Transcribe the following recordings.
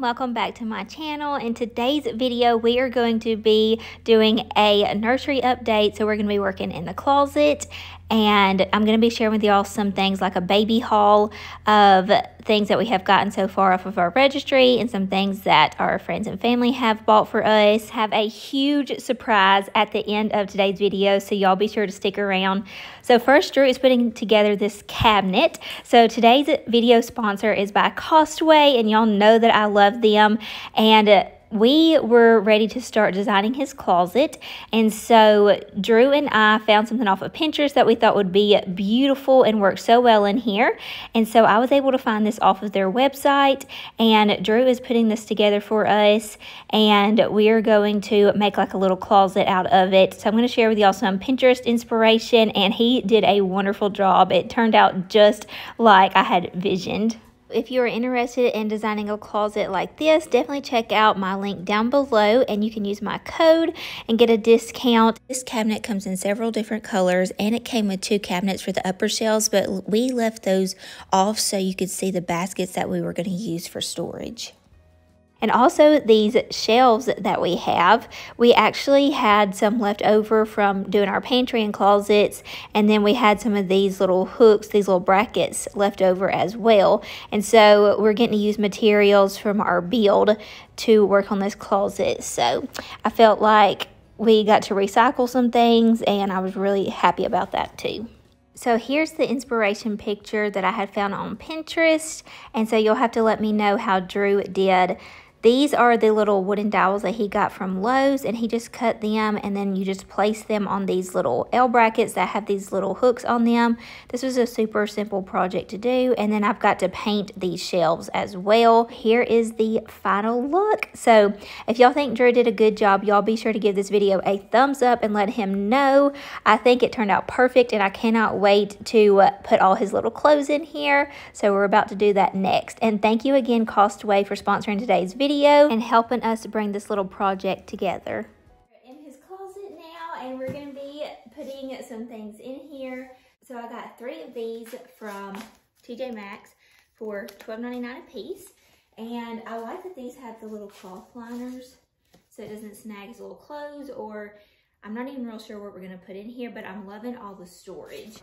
and welcome back to my channel. In today's video we are going to be doing a nursery update, so we're going to be working in the closet and I'm going to be sharing with y'all some things like a baby haul of things that we have gotten so far off of our registry and some things that our friends and family have bought for us. Have a huge surprise at the end of today's video, so y'all be sure to stick around. So first, Drew is putting together this cabinet. So today's video sponsor is by Costway, and y'all know that I love them, and we were ready to start designing his closet. And so Drew and I found something off of Pinterest that we thought would be beautiful and work so well in here. And so I was able to find this off of their website, and Drew is putting this together for us, and we are going to make like a little closet out of it. So I'm going to share with y'all some Pinterest inspiration, and he did a wonderful job. It turned out just like I had envisioned. If you're interested in designing a closet like this, definitely check out my link down below, and you can use my code and get a discount. This cabinet comes in several different colors, and it came with two cabinets for the upper shelves, but we left those off so you could see the baskets that we were going to use for storage. And also these shelves that we have, we actually had some left over from doing our pantry and closets, and then we had some of these little hooks, these little brackets left over as well. And so we're getting to use materials from our build to work on this closet. So I felt like we got to recycle some things, and I was really happy about that too. So here's the inspiration picture that I had found on Pinterest, and so you'll have to let me know how Drew did. These are the little wooden dowels that he got from Lowe's, and he just cut them, and then you just place them on these little L brackets that have these little hooks on them. This was a super simple project to do, and then I've got to paint these shelves as well. Here is the final look. So if y'all think Drew did a good job, y'all be sure to give this video a thumbs up and let him know. I think it turned out perfect, and I cannot wait to put all his little clothes in here. So we're about to do that next. And thank you again, Costway, for sponsoring today's video and helping us bring this little project together. We're in his closet now, and we're gonna be putting some things in here. So I got three of these from TJ Maxx for $12.99 a piece, and I like that these have the little cloth liners so it doesn't snag his little clothes, or I'm not even real sure what we're gonna put in here, but I'm loving all the storage.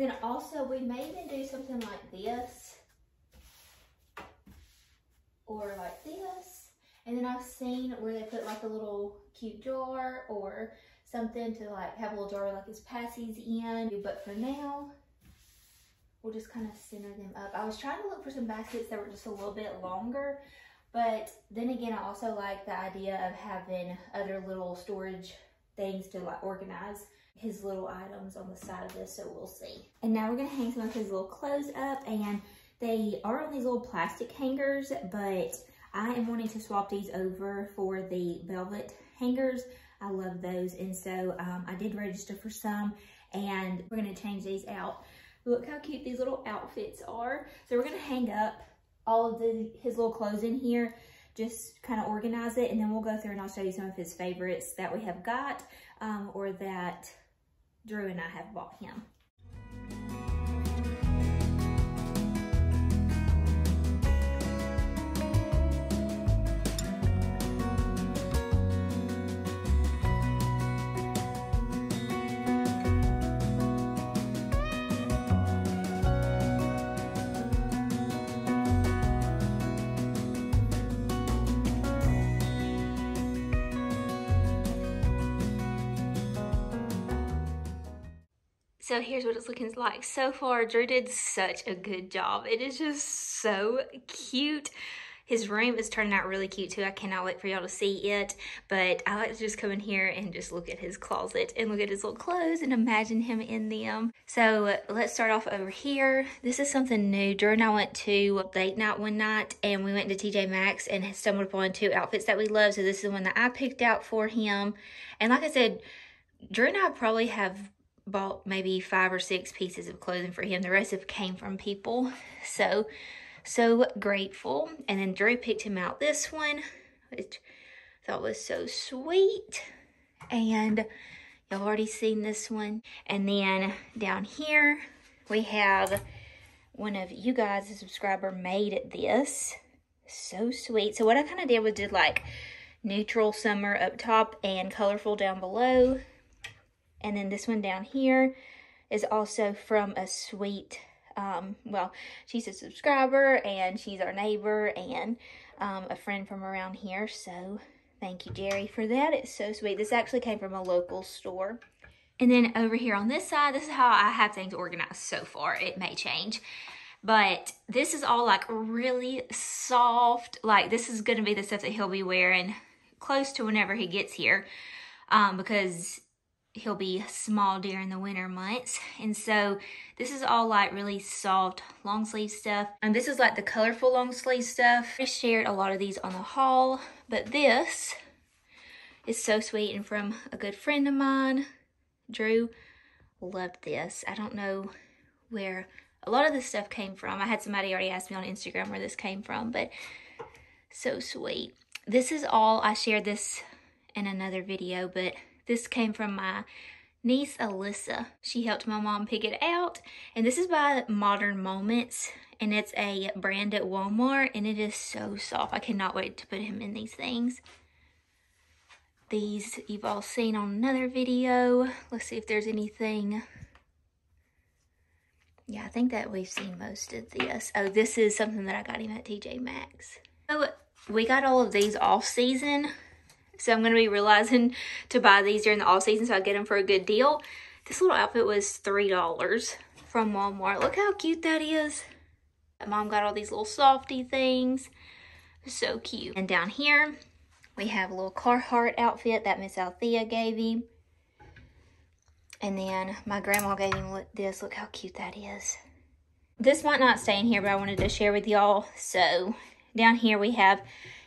And then also, we may even do something like this, or like this. And then I've seen where they put like a little cute jar or something to like have a little jar like his passies in. But for now, we'll just kind of center them up. I was trying to look for some baskets that were just a little bit longer, but then again, I also like the idea of having other little storage things to like organize his little items on the side of this, so we'll see. And now we're gonna hang some of his little clothes up, and they are on these little plastic hangers, but I am wanting to swap these over for the velvet hangers. I love those, and so I did register for some, and we're gonna change these out. Look how cute these little outfits are. So we're gonna hang up all of his little clothes in here, just kind of organize it, and then we'll go through and I'll show you some of his favorites that we have got or that Drew and I have bought him. So here's what it's looking like so far. Drew did such a good job. It is just so cute. His room is turning out really cute too. I cannot wait for y'all to see it, but I like to just come in here and just look at his closet and look at his little clothes and imagine him in them. So let's start off over here. This is something new. Drew and I went to date night one night, and we went to TJ Maxx and stumbled upon two outfits that we love. So this is the one that I picked out for him. And like I said, Drew and I probably have bought maybe 5 or 6 pieces of clothing for him. The rest of it came from people. So grateful. And then Drew picked him out this one which I thought was so sweet. And y'all already seen this one. And then down here, we have one of you guys, a subscriber, made this. So sweet. So what I kind of did was did like neutral summer up top and colorful down below. And then this one down here is also from a sweet, well, she's a subscriber and she's our neighbor and a friend from around here. So thank you, Jerry, for that. It's so sweet. This actually came from a local store. And then over here on this side, this is how I have things organized so far. It may change. But this is all like really soft. Like this is going to be the stuff that he'll be wearing close to whenever he gets here. Because he'll be small during the winter months. And so this is all like really soft long sleeve stuff. And this is like the colorful long sleeve stuff. I shared a lot of these on the haul. But this is so sweet and from a good friend of mine. Drew loved this. I don't know where a lot of this stuff came from. I had somebody already ask me on Instagram where this came from, but so sweet. This is all, I shared this in another video, but this came from my niece, Alyssa. She helped my mom pick it out, and this is by Modern Moments, and it's a brand at Walmart, and it is so soft. I cannot wait to put him in these things. These you've all seen on another video. Let's see if there's anything. Yeah, I think that we've seen most of this. Oh, this is something that I got him at TJ Maxx. So we got all of these off season. So I'm going to be realizing to buy these during the off season so I get them for a good deal. This little outfit was $3 from Walmart. Look how cute that is. My mom got all these little softy things. So cute. And down here, we have a little Carhartt outfit that Miss Althea gave him. And then my grandma gave him this. Look how cute that is. This might not stay in here, but I wanted to share with y'all. So down here we have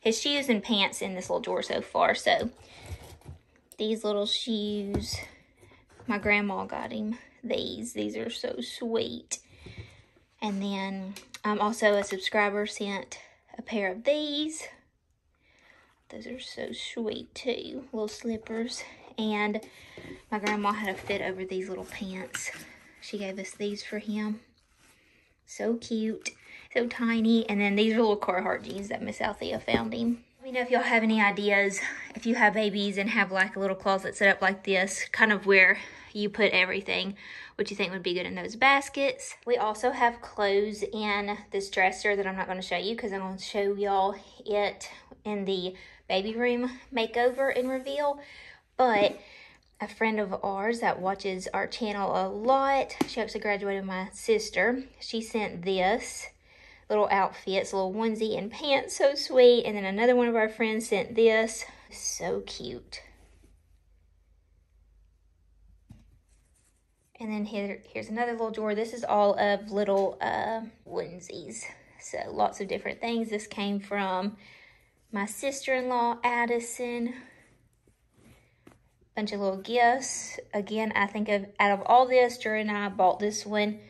his shoes and pants in this little drawer so far. So these little shoes, my grandma got him these. These are so sweet. And then also a subscriber sent a pair of these. Those are so sweet too, little slippers. And my grandma had a fit over these little pants. She gave us these for him. So cute, so tiny. And then these are little Carhartt jeans that Miss Althea found him. Let me know if y'all have any ideas, if you have babies and have like a little closet set up like this, kind of where you put everything, what you think would be good in those baskets. We also have clothes in this dresser that I'm not going to show you because I'm going to show y'all it in the baby room makeover and reveal. But a friend of ours that watches our channel a lot, she actually graduated my sister, she sent this little outfits, little onesie and pants, so sweet. And then another one of our friends sent this, so cute. And then here's another little drawer. This is all of little onesies, so lots of different things. This came from my sister-in-law, Addison. Bunch of little gifts. Again, I think out of all this, Drew and I bought this one.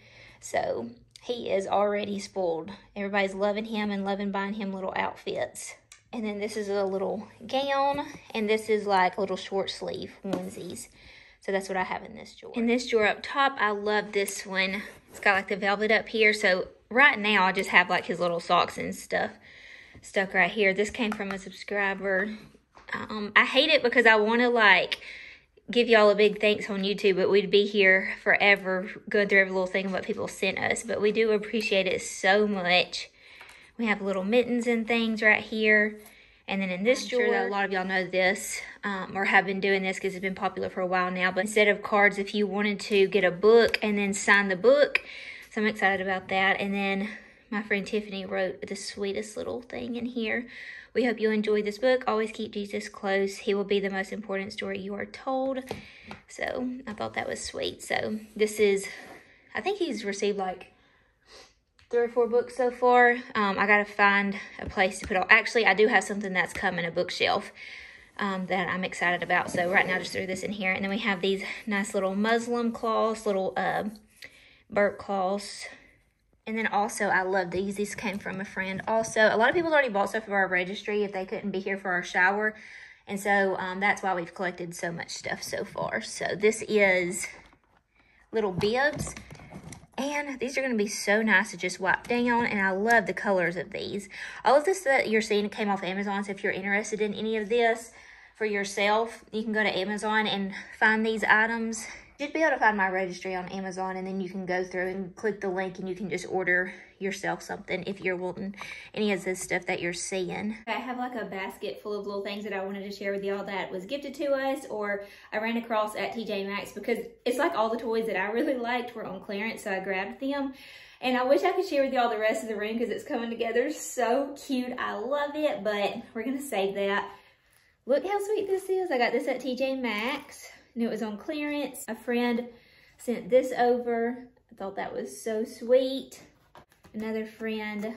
So he is already spoiled. Everybody's loving him and loving buying him little outfits. And then this is a little gown. And this is like little short sleeve onesies. So that's what I have in this drawer. In this drawer up top, I love this one. It's got like the velvet up here. So right now, I just have like his little socks and stuff stuck right here. This came from a subscriber. I hate it because I want to like give y'all a big thanks on YouTube, but we'd be here forever going through every little thing of what people sent us, but we do appreciate it so much. We have little mittens and things right here. And then in this drawer, sure that a lot of y'all know this, or have been doing this because it's been popular for a while now, but instead of cards, if you wanted to get a book and then sign the book, so I'm excited about that. And then my friend Tiffany wrote the sweetest little thing in here. We hope you enjoy this book. Always keep Jesus close. He will be the most important story you are told. So I thought that was sweet. So this is, I think he's received like 3 or 4 books so far. I got to find a place to put all. Actually, I do have something that's come in a bookshelf that I'm excited about. So right now I just threw this in here. And then we have these nice little muslin cloths, little burp cloths. And then also, I love these. These came from a friend. Also, a lot of people already bought stuff for our registry if they couldn't be here for our shower. And so, that's why we've collected so much stuff so far. So, this is little bibs. And these are going to be so nice to just wipe down. And I love the colors of these. All of this that you're seeing came off Amazon. So, if you're interested in any of this for yourself, you can go to Amazon and find these items. You should be able to find my registry on Amazon, and then you can go through and click the link and you can just order yourself something if you're wanting any of this stuff that you're seeing. I have like a basket full of little things that I wanted to share with y'all that was gifted to us or I ran across at TJ Maxx, because it's like all the toys that I really liked were on clearance, so I grabbed them. And I wish I could share with y'all the rest of the room because it's coming together so cute. I love it, but we're gonna save that. Look how sweet this is. I got this at TJ Maxx. And it was on clearance. A friend sent this over. I thought that was so sweet. Another friend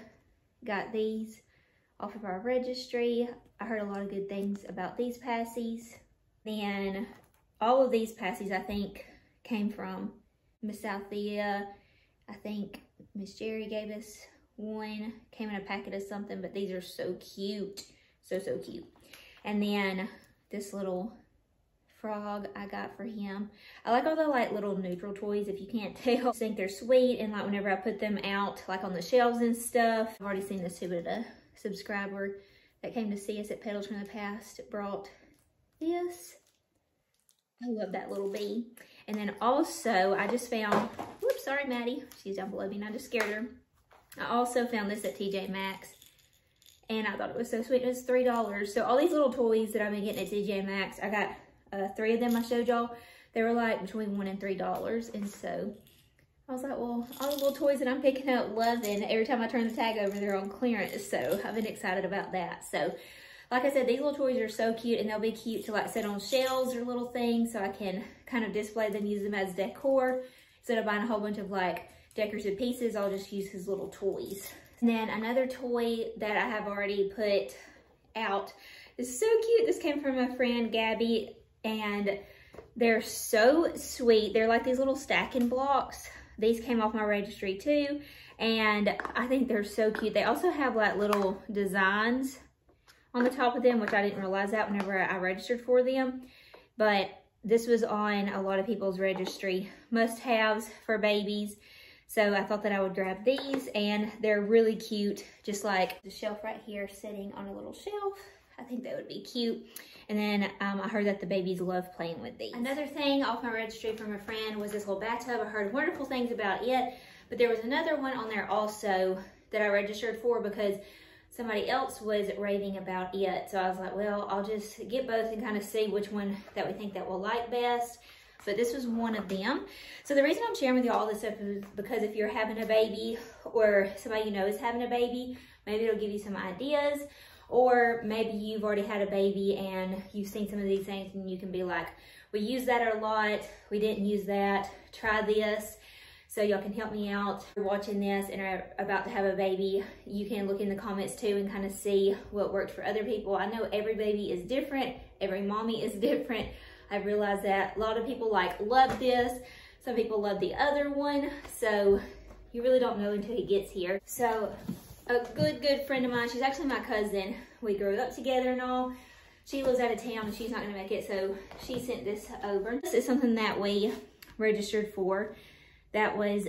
got these off of our registry. I heard a lot of good things about these passies. Then all of these passies, I think, came from Miss Althea. I think Miss Jerry gave us one. Came in a packet of something, but these are so cute. So, so cute. And then this little frog I got for him. I like all the like little neutral toys, if you can't tell. I think they're sweet, and like whenever I put them out like on the shelves and stuff. I've already seen this too, but a subscriber that came to see us at Petals from the Past brought this. I love that little bee. And then also I just found, whoops, sorry Maddie, she's down below me and I just scared her. I also found this at TJ Maxx. And I thought it was so sweet. It was $3. So all these little toys that I've been getting at TJ Maxx, I got three of them I showed y'all. They were like between $1 and $3. And so I was like, well, all the little toys that I'm picking up, loving. Every time I turn the tag over, they're on clearance. So I've been excited about that. So like I said, these little toys are so cute, and they'll be cute to like set on shelves or little things. So I can kind of display them, use them as decor. Instead of buying a whole bunch of like decorative pieces, I'll just use his little toys. And then another toy that I have already put out is so cute. This came from my friend Gabby, and they're so sweet. They're like these little stacking blocks. These came off my registry too, and I think they're so cute. They also have like little designs on the top of them, which I didn't realize that whenever I registered for them. But this was on a lot of people's registry must-haves for babies. So I thought that I would grab these, and they're really cute. Just like the shelf right here sitting on a little shelf. I think that would be cute. And then I heard that the babies love playing with these. Another thing off my registry from a friend was this little bathtub. I heard wonderful things about it, but there was another one on there also that I registered for because somebody else was raving about it. So I was like, well, I'll just get both and kind of see which one that we think that we'll like best. But this was one of them. So the reason I'm sharing with you all this stuff is because if you're having a baby or somebody you know is having a baby, maybe it'll give you some ideas, or maybe you've already had a baby and you've seen some of these things and you can be like, we used that a lot, we didn't use that, try this. So y'all can help me out. If you're watching this and are about to have a baby, you can look in the comments too and kind of see what worked for other people. I know every baby is different, every mommy is different. I realized that a lot of people like love this, some people love the other one, so you really don't know until it gets here. So a good friend of mine, she's actually my cousin, we grew up together and all, she lives out of town and she's not gonna make it, so she sent this over. This is something that we registered for that was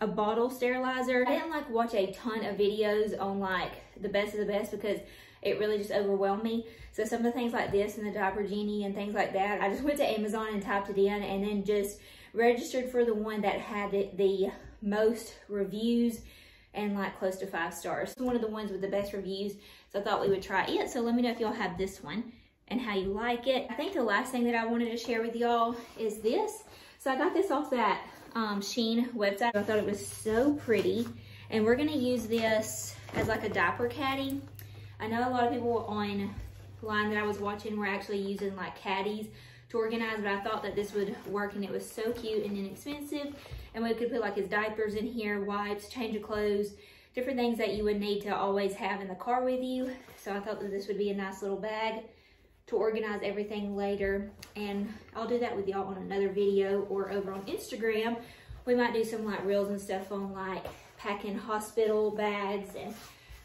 a bottle sterilizer. I didn't like watch a ton of videos on like the best of the best because it really just overwhelmed me. So some of the things like this and the diaper genie and things like that, I just went to Amazon and typed it in and then just registered for the one that had the most reviews and like close to 5 stars. It's one of the ones with the best reviews. So I thought we would try it. So let me know if y'all have this one and how you like it. I think the last thing that I wanted to share with y'all is this. So I got this off that Shein website. I thought it was so pretty. And we're gonna use this as like a diaper caddy. I know a lot of people online that I was watching were actually using like caddies to organize, but I thought that this would work, and it was so cute and inexpensive. And we could put like his diapers in here, wipes, change of clothes, different things that you would need to always have in the car with you. So I thought that this would be a nice little bag to organize everything later. And I'll do that with y'all on another video or over on Instagram We might do some like reels and stuff on like packing hospital bags and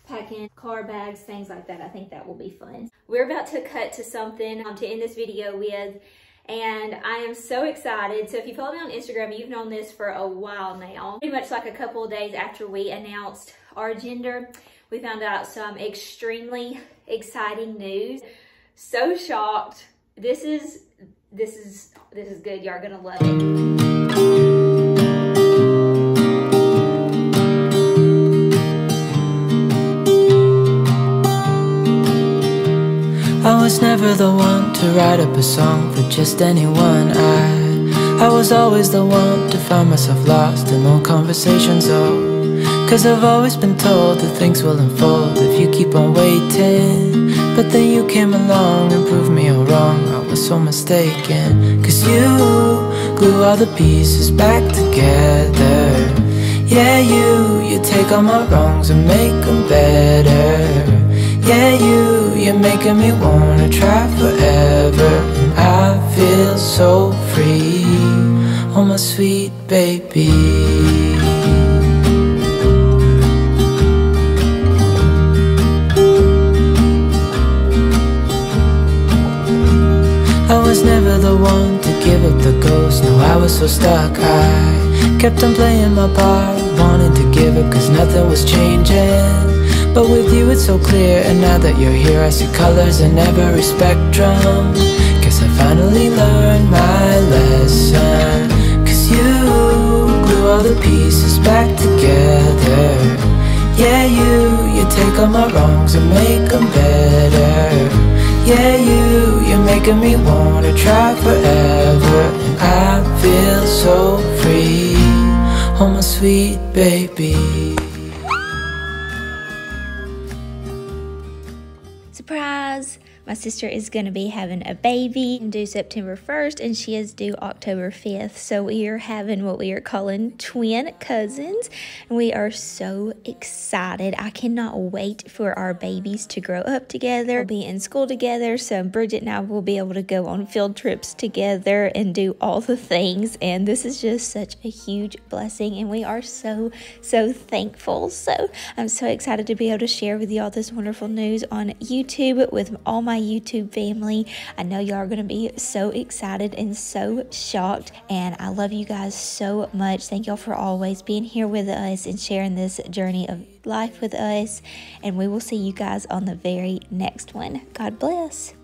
packing car bags, things like that. I think that will be fun. We're about to cut to something to end this video with, and I am so excited. So if you follow me on Instagram, you've known this for a while now. Pretty much like a couple of days after we announced our gender, we found out some extremely exciting news. So shocked. This is good. Y'all are gonna love it. I was never the one to write up a song for just anyone. I was always the one to find myself lost in old conversations, oh. Cause I've always been told that things will unfold if you keep on waiting. But then you came along and proved me all wrong, I was so mistaken. Cause you glue all the pieces back together. Yeah, you take all my wrongs and make them better. Yeah, you're making me wanna try forever. And I feel so free, oh my sweet baby. I was never the one to give up the ghost, no I was so stuck. I kept on playing my part, wanted to give up cause nothing was changing. But with you it's so clear, and now that you're here I see colors in every spectrum. Guess I finally learned my lesson. Cause you glue all the pieces back together. Yeah, you take all my wrongs and make them better. Yeah, you're making me wanna try forever. And I feel so free, oh my sweet baby. Surprise! My sister is going to be having a baby due September 1st and she is due October 5th. So we are having what we are calling twin cousins and we are so excited. I cannot wait for our babies to grow up together. We'll be in school together, so Bridget and I will be able to go on field trips together and do all the things, and this is just such a huge blessing and we are so thankful. So I'm so excited to be able to share with you all this wonderful news on YouTube with all my YouTube family. I know y'all are going to be so excited and so shocked, and I love you guys so much. Thank y'all for always being here with us and sharing this journey of life with us, and we will see you guys on the very next one. God bless.